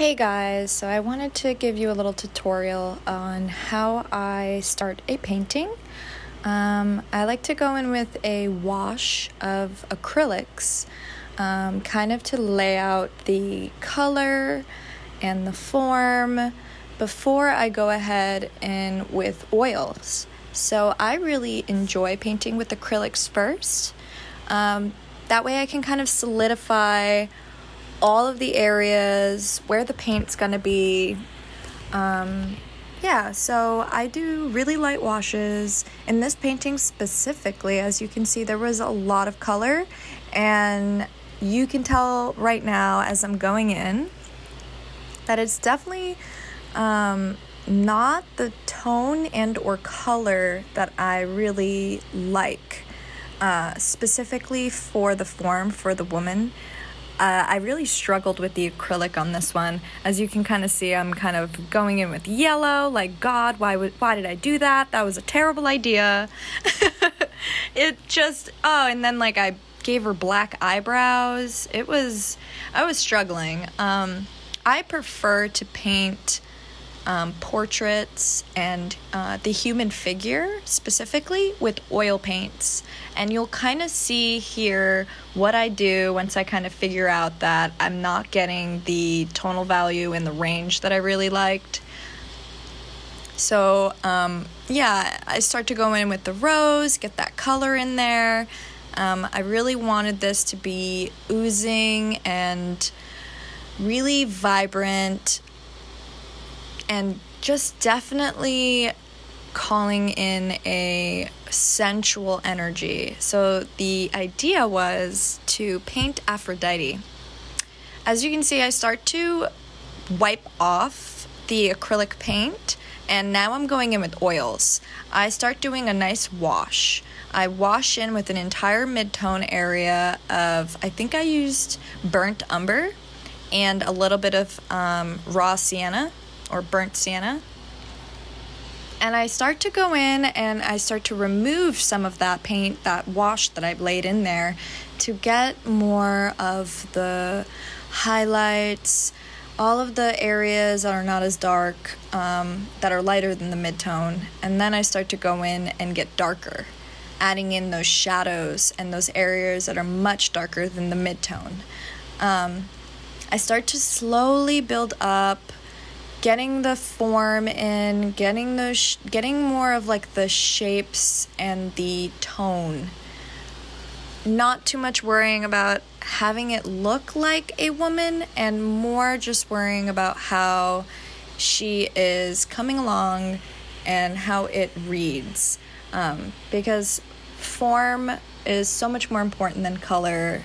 Hey guys, so I wanted to give you a little tutorial on how I start a painting. I like to go in with a wash of acrylics, kind of to lay out the color and the form before I go ahead and with oils. So I really enjoy painting with acrylics first. That way I can kind of solidify all of the areas where the paint's gonna be. Yeah, so I do really light washes. In this painting specifically, as you can see, there was a lot of color, and you can tell right now as I'm going in that it's definitely not the tone and or color that I really like, specifically for the form, for the woman. I really struggled with the acrylic on this one. As you can kind of see, I'm kind of going in with yellow, like, God, why did I do that? That was a terrible idea. It just, oh, and then like I gave her black eyebrows. I was struggling. I prefer to paint portraits and the human figure specifically with oil paints, and you'll kind of see here what I do once I kind of figure out that I'm not getting the tonal value and the range that I really liked. So yeah, I start to go in with the rose, get that color in there. I really wanted this to be oozing and really vibrant, and just definitely calling in a sensual energy. So the idea was to paint Aphrodite. As you can see, I start to wipe off the acrylic paint, and now I'm going in with oils. I start doing a nice wash. I wash in with an entire mid-tone area of, I think I used burnt umber and a little bit of raw sienna, or burnt sienna. And I start to go in and I start to remove some of that paint, that wash that I've laid in there, to get more of the highlights, all of the areas that are not as dark, that are lighter than the mid-tone. And then I start to go in and get darker, adding in those shadows and those areas that are much darker than the mid-tone. I start to slowly build up, getting the form in, getting more of like the shapes and the tone. Not too much worrying about having it look like a woman, and more just worrying about how she is coming along and how it reads. Because form is so much more important than color.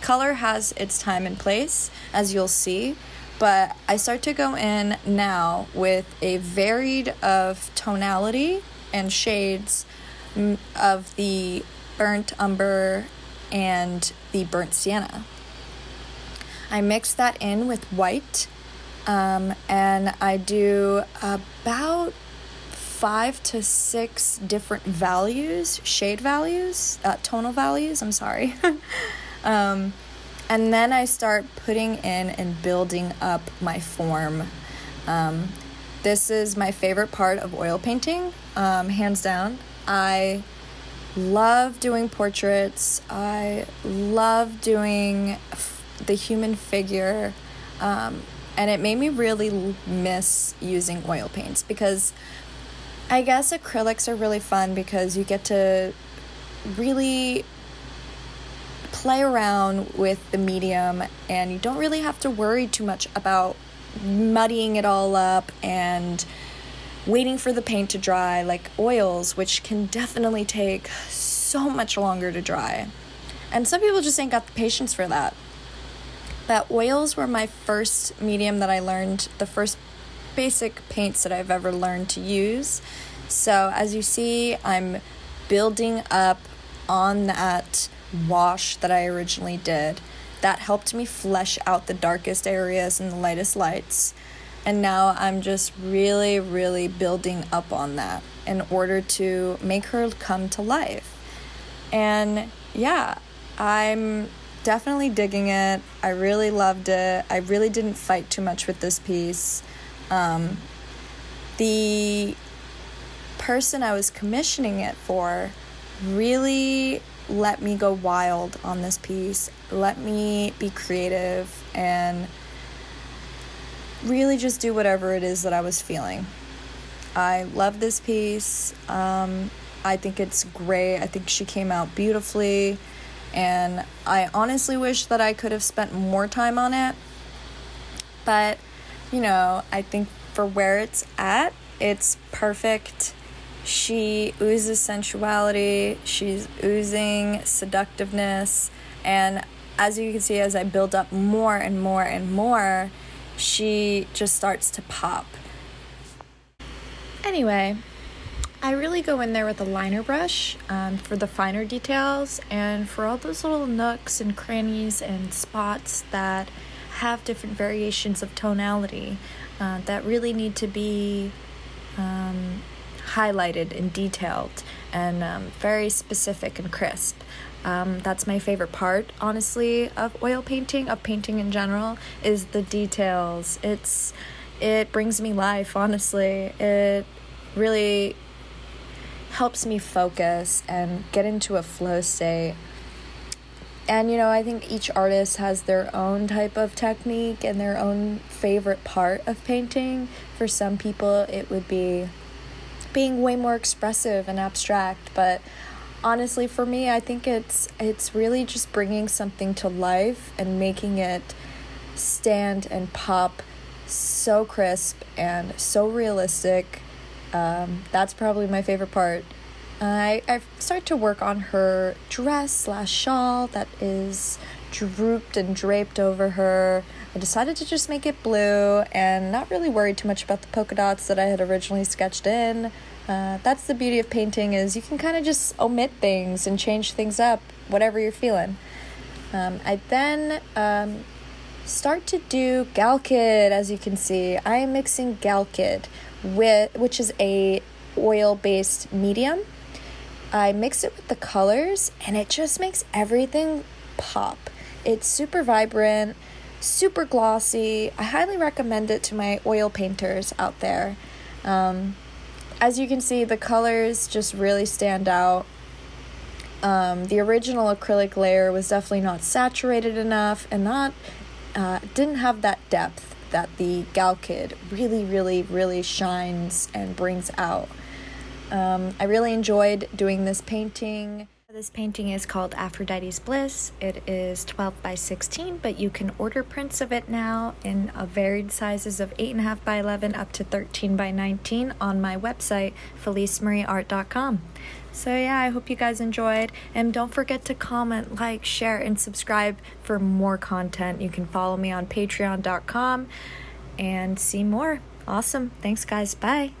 Color has its time and place, as you'll see. But I start to go in now with a varied of tonality and shades of the burnt umber and the burnt sienna. I mix that in with white, and I do about 5 to 6 different values, shade values, tonal values, I'm sorry. And then I start putting in and building up my form. This is my favorite part of oil painting, hands down. I love doing portraits. I love doing the human figure. And it made me really miss using oil paints, because I guess acrylics are really fun because you get to really play around with the medium, and you don't really have to worry too much about muddying it all up and waiting for the paint to dry, like oils, which can definitely take so much longer to dry. And some people just ain't got the patience for that. But oils were my first medium that I learned, the first basic paints that I've ever learned to use. So as you see, I'm building up on that wash that I originally did. That helped me flesh out the darkest areas and the lightest lights. And now I'm just really, really building up on that in order to make her come to life. And yeah, I'm definitely digging it. I really loved it. I really didn't fight too much with this piece. The person I was commissioning it for really let me go wild on this piece, let me be creative, and really just do whatever it is that I was feeling. I love this piece. I think it's great. I think she came out beautifully, and I honestly wish that I could have spent more time on it. But, you know, I think for where it's at, it's perfect. She oozes sensuality, she's oozing seductiveness, and as you can see, as I build up more and more and more, she just starts to pop. Anyway, I really go in there with a liner brush for the finer details and for all those little nooks and crannies and spots that have different variations of tonality that really need to be highlighted and detailed and very specific and crisp. That's my favorite part, honestly, of oil painting, of painting in general, is the details. It brings me life, honestly. It really helps me focus and get into a flow state. And, you know, I think each artist has their own type of technique and their own favorite part of painting. For some people, it would be being way more expressive and abstract, but honestly, for me, I think it's really just bringing something to life and making it stand and pop so crisp and so realistic. That's probably my favorite part. I start to work on her dress/shawl that is drooped and draped over her. I decided to just make it blue and not really worry too much about the polka dots that I had originally sketched in. That's the beauty of painting, is you can kind of just omit things and change things up, whatever you're feeling. I then start to do Galkyd, as you can see. I am mixing Galkyd, which is a oil-based medium. I mix it with the colors, and it just makes everything pop. It's super vibrant, super glossy. I highly recommend it to my oil painters out there. As you can see, the colors just really stand out. The original acrylic layer was definitely not saturated enough and not didn't have that depth that the Galkyd really, really, really shines and brings out. I really enjoyed doing this painting. This painting is called Aphrodite's Bliss. It is 12 by 16, but you can order prints of it now in varied sizes of 8.5 by 11 up to 13 by 19 on my website, felicemarieart.com. So yeah, I hope you guys enjoyed, and don't forget to comment, like, share, and subscribe for more content. You can follow me on patreon.com and see more. Awesome. Thanks, guys. Bye.